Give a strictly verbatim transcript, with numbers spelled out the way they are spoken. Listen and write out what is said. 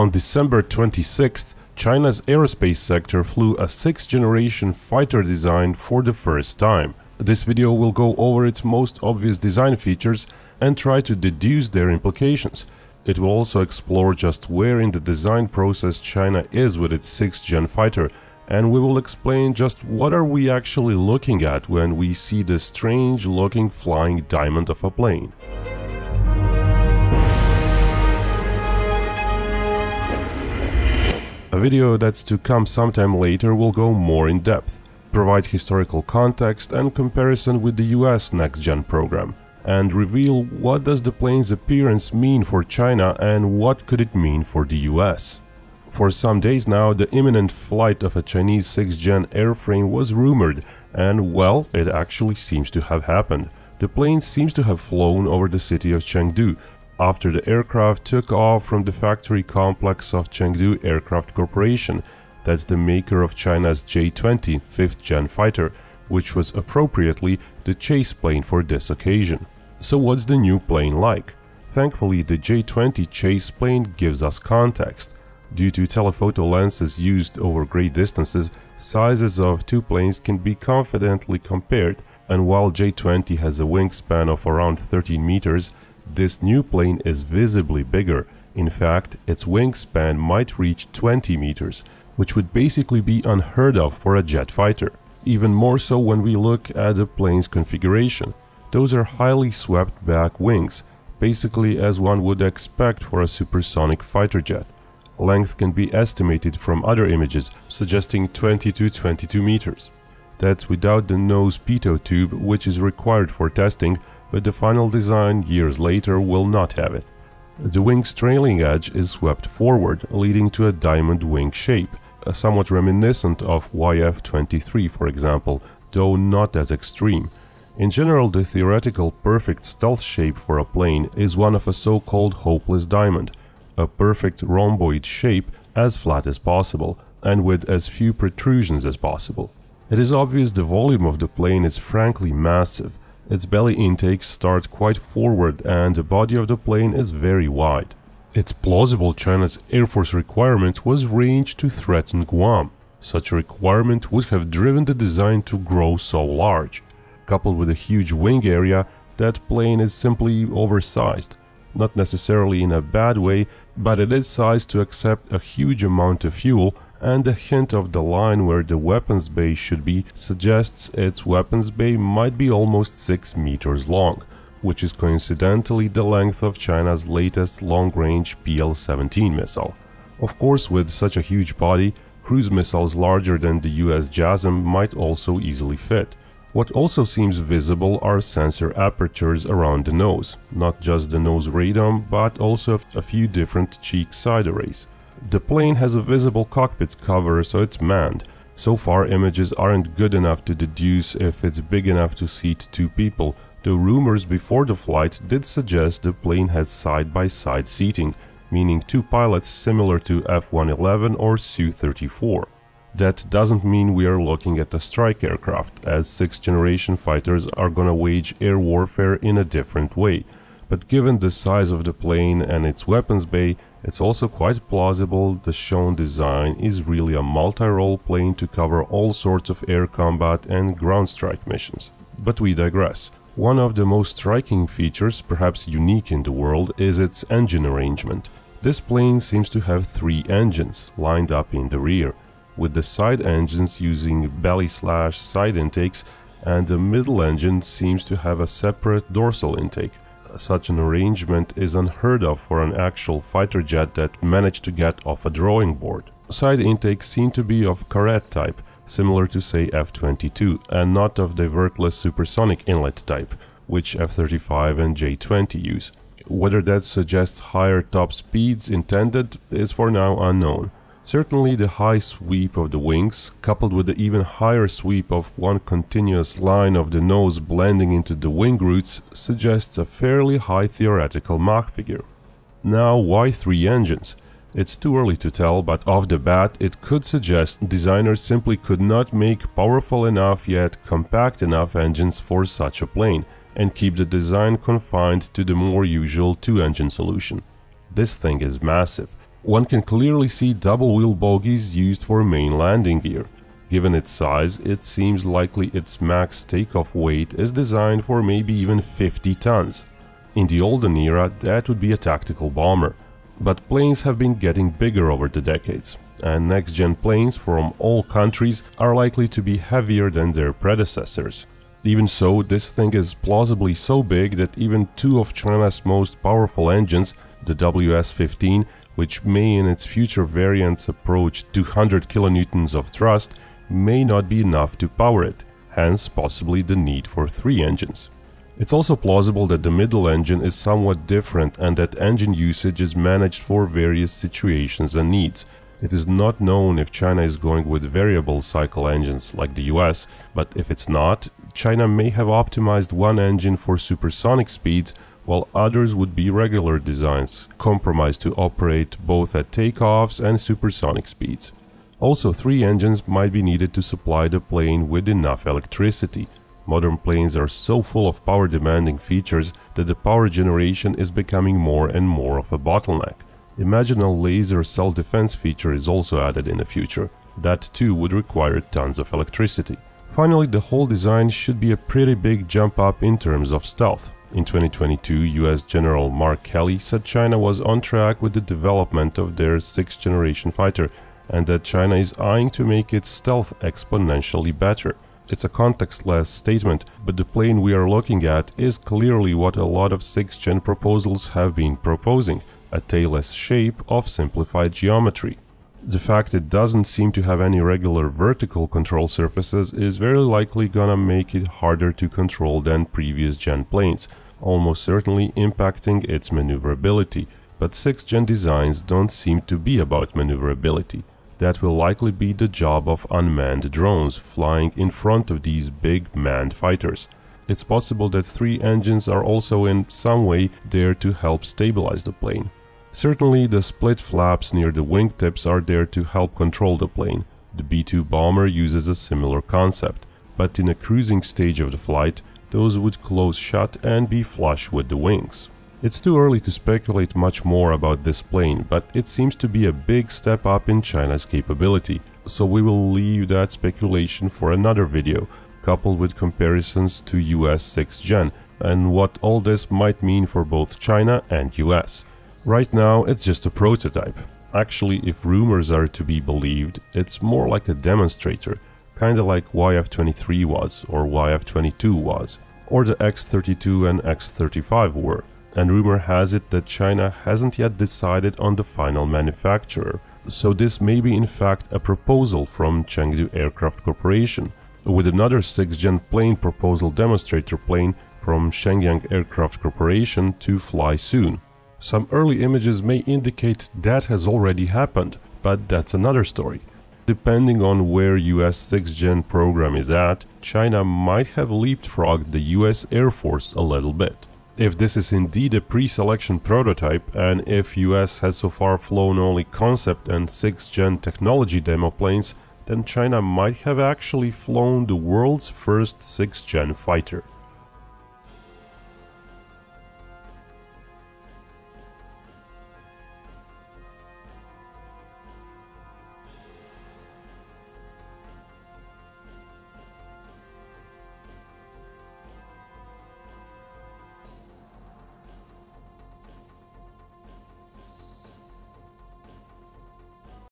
On December twenty-sixth, China's aerospace sector flew a sixth generation fighter design for the first time. This video will go over its most obvious design features and try to deduce their implications. It will also explore just where in the design process China is with its sixth gen fighter, and we will explain just what are we actually looking at when we see this strange looking flying diamond of a plane. A video that's to come sometime later will go more in depth, provide historical context and comparison with the U S next-gen program, and reveal what does the plane's appearance mean for China and what could it mean for the U S. For some days now, the imminent flight of a Chinese sixth gen airframe was rumored, and well, it actually seems to have happened. The plane seems to have flown over the city of Chengdu, after the aircraft took off from the factory complex of Chengdu Aircraft Corporation, that's the maker of China's J twenty fifth gen fighter, which was appropriately the chase plane for this occasion. So what's the new plane like? Thankfully, the J twenty chase plane gives us context. Due to telephoto lenses used over great distances, sizes of two planes can be confidently compared, and while J twenty has a wingspan of around thirteen meters, this new plane is visibly bigger. In fact, its wingspan might reach twenty meters, which would basically be unheard of for a jet fighter. Even more so when we look at the plane's configuration. Those are highly swept back wings, basically as one would expect for a supersonic fighter jet. Length can be estimated from other images, suggesting twenty to twenty-two meters. That's without the nose pitot tube, which is required for testing, but the final design years later will not have it. The wing's trailing edge is swept forward, leading to a diamond wing shape, somewhat reminiscent of Y F twenty-three, for example, though not as extreme. In general, the theoretical perfect stealth shape for a plane is one of a so-called hopeless diamond, a perfect rhomboid shape as flat as possible and with as few protrusions as possible. It is obvious the volume of the plane is frankly massive. Its belly intakes start quite forward and the body of the plane is very wide. It's plausible China's Air Force requirement was range to threaten Guam. Such a requirement would have driven the design to grow so large. Coupled with a huge wing area, that plane is simply oversized. Not necessarily in a bad way, but it is sized to accept a huge amount of fuel, and a hint of the line where the weapons bay should be suggests its weapons bay might be almost six meters long, which is coincidentally the length of China's latest long-range P L seventeen missile. Of course, with such a huge body, cruise missiles larger than the U S JASSM might also easily fit. What also seems visible are sensor apertures around the nose, not just the nose radome, but also a few different cheek side arrays. The plane has a visible cockpit cover, so it's manned. So far, images aren't good enough to deduce if it's big enough to seat two people, though rumors before the flight did suggest the plane has side-by-side seating, meaning two pilots similar to F one eleven or S U thirty-four. That doesn't mean we are looking at a strike aircraft, as sixth generation fighters are gonna wage air warfare in a different way. But given the size of the plane and its weapons bay, it's also quite plausible the shown design is really a multi-role plane to cover all sorts of air combat and ground strike missions. But we digress. One of the most striking features, perhaps unique in the world, is its engine arrangement. This plane seems to have three engines lined up in the rear, with the side engines using belly slash side intakes, and the middle engine seems to have a separate dorsal intake. Such an arrangement is unheard of for an actual fighter jet that managed to get off a drawing board. Side intakes seem to be of carette type, similar to say F twenty-two, and not of divertless supersonic inlet type, which F thirty-five and J twenty use. Whether that suggests higher top speeds intended is for now unknown. Certainly the high sweep of the wings, coupled with the even higher sweep of one continuous line of the nose blending into the wing roots, suggests a fairly high theoretical Mach figure. Now, why three engines? It's too early to tell, but off the bat it could suggest designers simply could not make powerful enough yet compact enough engines for such a plane, and keep the design confined to the more usual two-engine solution. This thing is massive. One can clearly see double-wheel bogies used for main landing gear. Given its size, it seems likely its max takeoff weight is designed for maybe even fifty tons. In the olden era, that would be a tactical bomber. But planes have been getting bigger over the decades, and next-gen planes from all countries are likely to be heavier than their predecessors. Even so, this thing is plausibly so big that even two of China's most powerful engines, the W S fifteen, which may in its future variants approach two hundred kilonewtons of thrust, may not be enough to power it, hence possibly the need for three engines. It's also plausible that the middle engine is somewhat different and that engine usage is managed for various situations and needs. It is not known if China is going with variable cycle engines like the U S, but if it's not, China may have optimized one engine for supersonic speeds while others would be regular designs, compromised to operate both at takeoffs and supersonic speeds. Also, three engines might be needed to supply the plane with enough electricity. Modern planes are so full of power-demanding features that the power generation is becoming more and more of a bottleneck. Imagine a laser self-defense feature is also added in the future. That too would require tons of electricity. Finally, the whole design should be a pretty big jump up in terms of stealth. In twenty twenty-two, U S General Mark Kelly said China was on track with the development of their sixth generation fighter and that China is eyeing to make its stealth exponentially better. It's a contextless statement, but the plane we are looking at is clearly what a lot of sixth gen proposals have been proposing, a tailless shape of simplified geometry. The fact it doesn't seem to have any regular vertical control surfaces is very likely gonna make it harder to control than previous gen planes, almost certainly impacting its maneuverability, but sixth gen designs don't seem to be about maneuverability. That will likely be the job of unmanned drones flying in front of these big manned fighters. It's possible that three engines are also in some way there to help stabilize the plane. Certainly the split flaps near the wingtips are there to help control the plane. The B two bomber uses a similar concept, but in a cruising stage of the flight, those would close shut and be flush with the wings. It's too early to speculate much more about this plane, but it seems to be a big step up in China's capability, so we will leave that speculation for another video, coupled with comparisons to U S sixth gen and what all this might mean for both China and U S. Right now, it's just a prototype. Actually, if rumors are to be believed, it's more like a demonstrator, kinda like Y F twenty-three was or Y F twenty-two was, or the X thirty-two and X thirty-five were. And rumor has it that China hasn't yet decided on the final manufacturer, so this may be in fact a proposal from Chengdu Aircraft Corporation, with another sixth gen plane proposal demonstrator plane from Shenyang Aircraft Corporation to fly soon. Some early images may indicate that has already happened, but that's another story. Depending on where U S sixth gen program is at, China might have leapfrogged the U S Air Force a little bit. If this is indeed a pre-selection prototype, and if U S has so far flown only concept and sixth gen technology demo planes, then China might have actually flown the world's first sixth gen fighter.